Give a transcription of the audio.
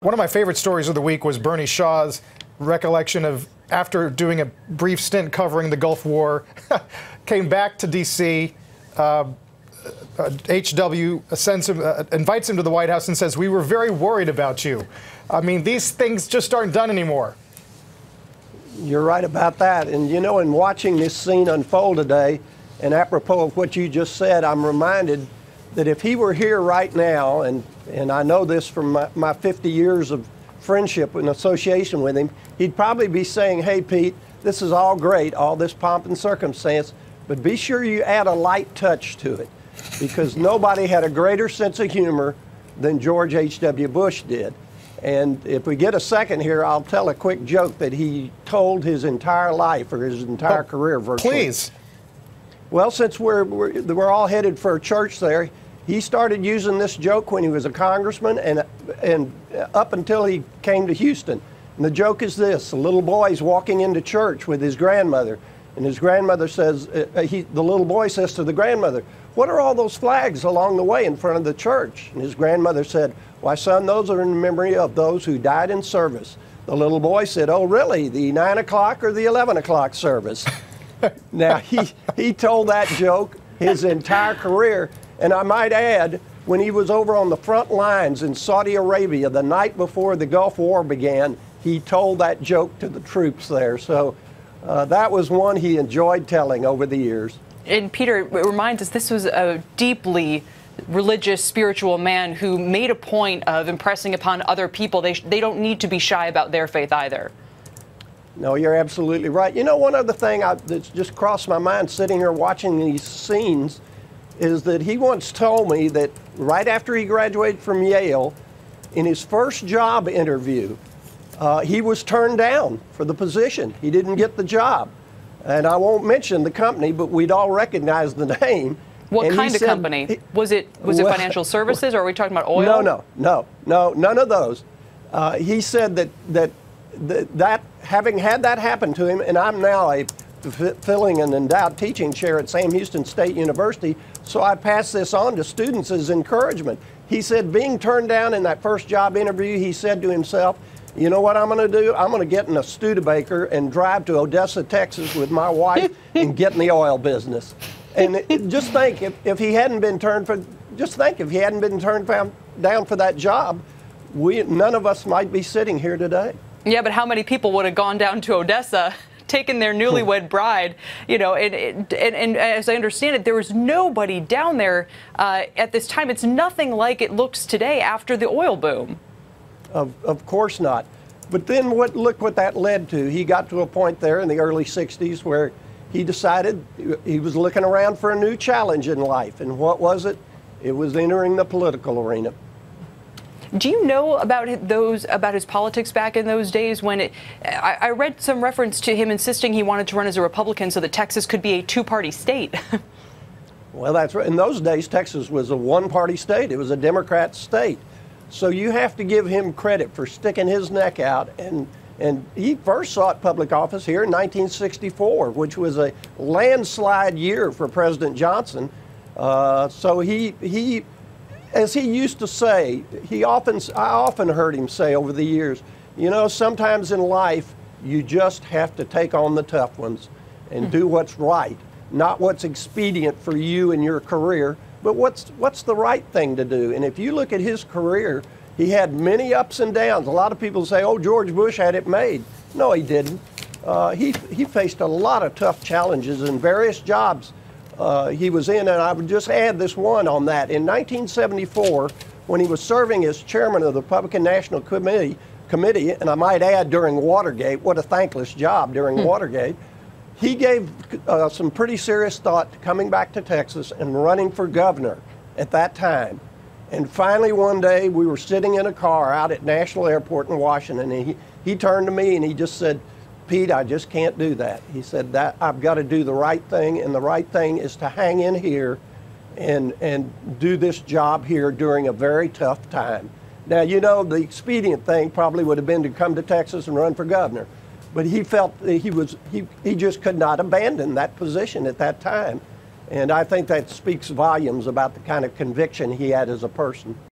One of my favorite stories of the week was Bernie Shaw's recollection of, after doing a brief stint covering the Gulf War, came back to D.C. H.W. invites him to the White House and says, "We were very worried about you." I mean, these things just aren't done anymore. You're right about that. And, you know, in watching this scene unfold today, and apropos of what you just said, I'm reminded that if he were here right now, and I know this from my 50 years of friendship and association with him, he'd probably be saying, "Hey, Pete, this is all great, all this pomp and circumstance, but be sure you add a light touch to it," because nobody had a greater sense of humor than George H.W. Bush did. And if we get a second here, I'll tell a quick joke that he told his entire life, or his entire career, virtually. Please. Well, since we're all headed for a church there, he started using this joke when he was a congressman and up until he came to Houston. And the joke is this: the little boy's walking into church with his grandmother, and his grandmother says, the little boy says to the grandmother, "What are all those flags along the way in front of the church?" And his grandmother said, "Why, son, those are in memory of those who died in service." The little boy said, "Oh, really, the 9 o'clock or the 11 o'clock service?" Now, he told that joke his entire career. And I might add, when he was over on the front lines in Saudi Arabia the night before the Gulf War began, he told that joke to the troops there. So that was one he enjoyed telling over the years. And Peter, it reminds us this was a deeply religious, spiritual man who made a point of impressing upon other people they don't need to be shy about their faith either. No, you're absolutely right. You know, one other thing that's just crossed my mind sitting here watching these scenes is that he once told me that right after he graduated from Yale, in his first job interview, he was turned down for the position. He didn't get the job. And I won't mention the company, but we'd all recognize the name. What kind of company? Was it financial services, or are we talking about oil? No, none of those. He said that having had that happen to him, and I'm now filling an endowed teaching chair at Sam Houston State University, so I pass this on to students as encouragement. He said, being turned down in that first job interview, he said to himself, "You know what I'm going to do? I'm going to get in a Studebaker and drive to Odessa, Texas with my wife and get in the oil business." And just think, if he hadn't been turned down for that job, none of us might be sitting here today. Yeah, but how many people would have gone down to Odessa, taken their newlywed bride, you know? And as I understand it, there was nobody down there at this time. It's nothing like it looks today after the oil boom. Of course not. But then look what that led to. He got to a point there in the early 60s where he decided he was looking around for a new challenge in life. And what was it? It was entering the political arena. Do you know about his politics back in those days when I read some reference to him insisting he wanted to run as a Republican so that Texas could be a two-party state? Well, that's right. In those days, Texas was a one-party state. It was a Democrat state. So you have to give him credit for sticking his neck out. And he first sought public office here in 1964, which was a landslide year for President Johnson. So he as he used to say, I often heard him say over the years, you know, sometimes in life, you just have to take on the tough ones and do what's right, not what's expedient for you and your career, but what's the right thing to do. And if you look at his career, he had many ups and downs. A lot of people say, oh, George Bush had it made. No, he didn't. He faced a lot of tough challenges in various jobs he was in, and I would just add this one on that. In 1974, when he was serving as chairman of the Republican National Committee, and I might add during Watergate, what a thankless job during Watergate, he gave some pretty serious thought to coming back to Texas and running for governor at that time. And finally, one day, we were sitting in a car out at National Airport in Washington, and he turned to me and he just said, "Pete, I just can't do that." He said, I've got to do the right thing, and the right thing is to hang in here and do this job here during a very tough time. Now, you know, the expedient thing probably would have been to come to Texas and run for governor, but he felt that he just could not abandon that position at that time. And I think that speaks volumes about the kind of conviction he had as a person.